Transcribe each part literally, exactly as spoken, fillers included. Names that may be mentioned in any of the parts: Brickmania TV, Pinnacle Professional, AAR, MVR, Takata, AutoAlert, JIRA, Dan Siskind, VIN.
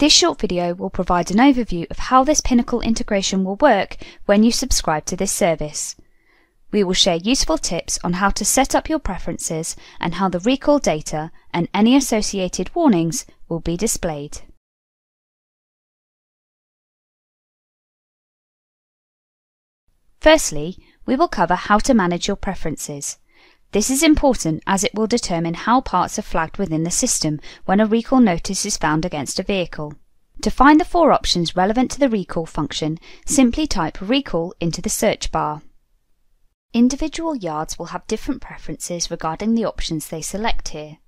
This short video will provide an overview of how this Pinnacle integration will work when you subscribe to this service. We will share useful tips on how to set up your preferences and how the recall data and any associated warnings will be displayed. Firstly, we will cover how to manage your preferences. This is important as it will determine how parts are flagged within the system when a recall notice is found against a vehicle. To find the four options relevant to the recall function, simply type recall into the search bar. Individual yards will have different preferences regarding the options they select here.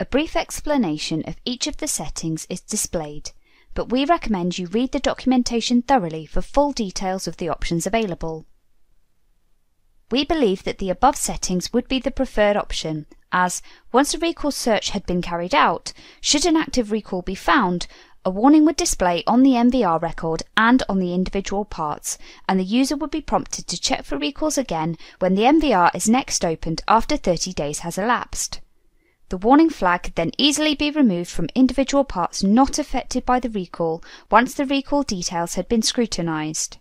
A brief explanation of each of the settings is displayed, but we recommend you read the documentation thoroughly for full details of the options available. We believe that the above settings would be the preferred option, as once a recall search had been carried out, should an active recall be found, a warning would display on the M V R record and on the individual parts, and the user would be prompted to check for recalls again when the M V R is next opened after thirty days has elapsed. The warning flag could then easily be removed from individual parts not affected by the recall once the recall details had been scrutinized.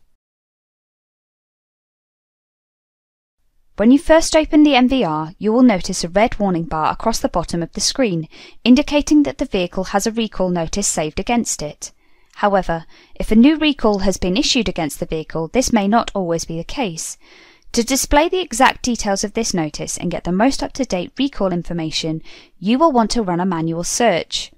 When you first open the M V R, you will notice a red warning bar across the bottom of the screen, indicating that the vehicle has a recall notice saved against it. However, if a new recall has been issued against the vehicle, this may not always be the case. To display the exact details of this notice and get the most up-to-date recall information, you will want to run a manual search.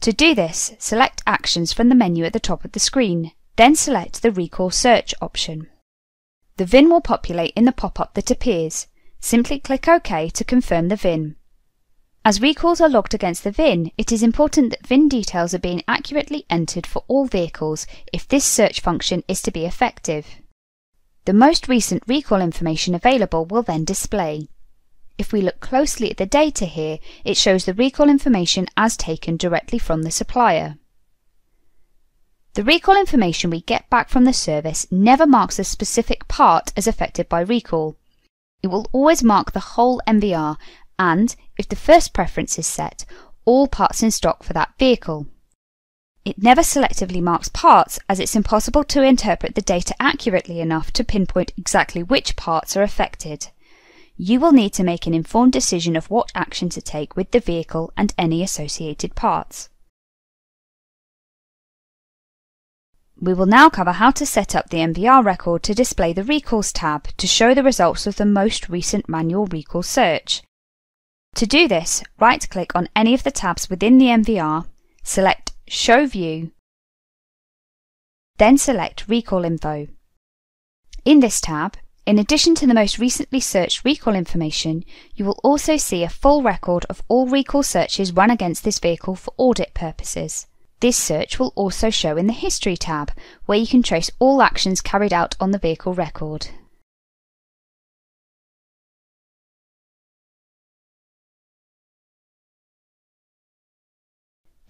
To do this, select Actions from the menu at the top of the screen, then select the Recall Search option. The V I N will populate in the pop-up that appears. Simply click OK to confirm the V I N. As recalls are logged against the V I N, it is important that V I N details are being accurately entered for all vehicles if this search function is to be effective. The most recent recall information available will then display. If we look closely at the data here, it shows the recall information as taken directly from the supplier. The recall information we get back from the service never marks a specific part as affected by recall. It will always mark the whole M V R and, if the first preference is set, all parts in stock for that vehicle. It never selectively marks parts as it's impossible to interpret the data accurately enough to pinpoint exactly which parts are affected. You will need to make an informed decision of what action to take with the vehicle and any associated parts. We will now cover how to set up the M V R record to display the Recalls tab to show the results of the most recent manual recall search. To do this, right-click on any of the tabs within the M V R, select Show View, then select Recall Info. In this tab, in addition to the most recently searched recall information, you will also see a full record of all recall searches run against this vehicle for audit purposes. This search will also show in the History tab, where you can trace all actions carried out on the vehicle record.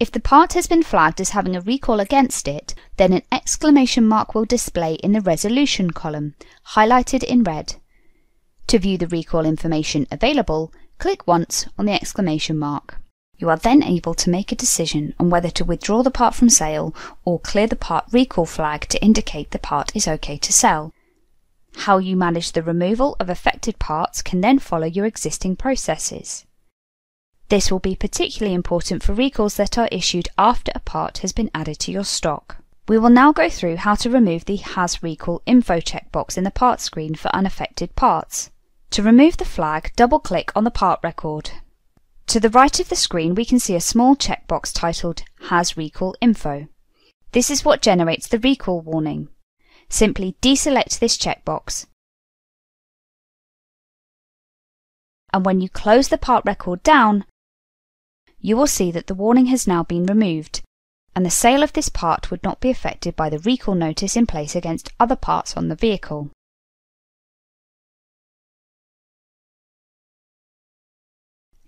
If the part has been flagged as having a recall against it, then an exclamation mark will display in the Resolution column, highlighted in red. To view the recall information available, click once on the exclamation mark. You are then able to make a decision on whether to withdraw the part from sale or clear the part recall flag to indicate the part is okay to sell. How you manage the removal of affected parts can then follow your existing processes. This will be particularly important for recalls that are issued after a part has been added to your stock. We will now go through how to remove the Has Recall Info checkbox in the Parts screen for unaffected parts. To remove the flag, double-click on the part record. To the right of the screen, we can see a small checkbox titled Has Recall Info. This is what generates the recall warning. Simply deselect this checkbox. And when you close the part record down, you will see that the warning has now been removed, and the sale of this part would not be affected by the recall notice in place against other parts on the vehicle.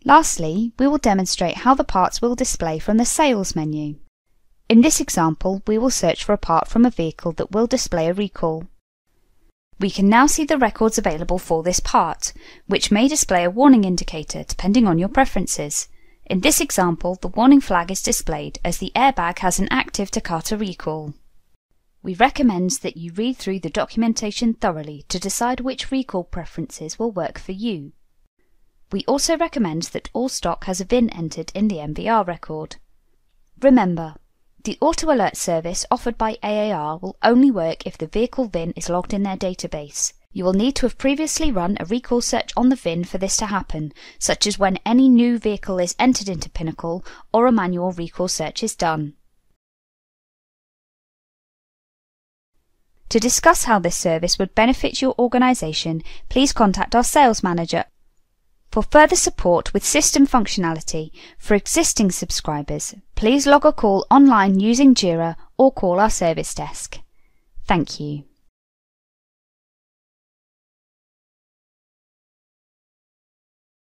Lastly, we will demonstrate how the parts will display from the Sales menu. In this example, we will search for a part from a vehicle that will display a recall. We can now see the records available for this part, which may display a warning indicator depending on your preferences. In this example, the warning flag is displayed as the airbag has an active Takata recall. We recommend that you read through the documentation thoroughly to decide which recall preferences will work for you. We also recommend that all stock has a V I N entered in the M V R record. Remember, the AutoAlert service offered by A A R will only work if the vehicle V I N is logged in their database. You will need to have previously run a recall search on the V I N for this to happen, such as when any new vehicle is entered into Pinnacle or a manual recall search is done. To discuss how this service would benefit your organisation, please contact our sales manager. For further support with system functionality for existing subscribers, please log a call online using JIRA or call our service desk. Thank you.